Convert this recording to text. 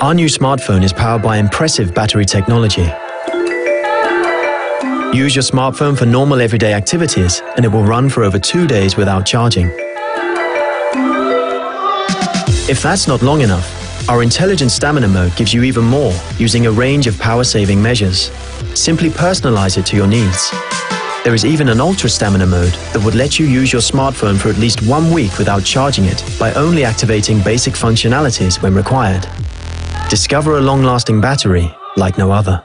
Our new smartphone is powered by impressive battery technology. Use your smartphone for normal everyday activities and it will run for over 2 days without charging. If that's not long enough, our intelligent stamina mode gives you even more using a range of power-saving measures. Simply personalize it to your needs. There is even an ultra stamina mode that would let you use your smartphone for at least 1 week without charging it by only activating basic functionalities when required. Discover a long-lasting battery like no other.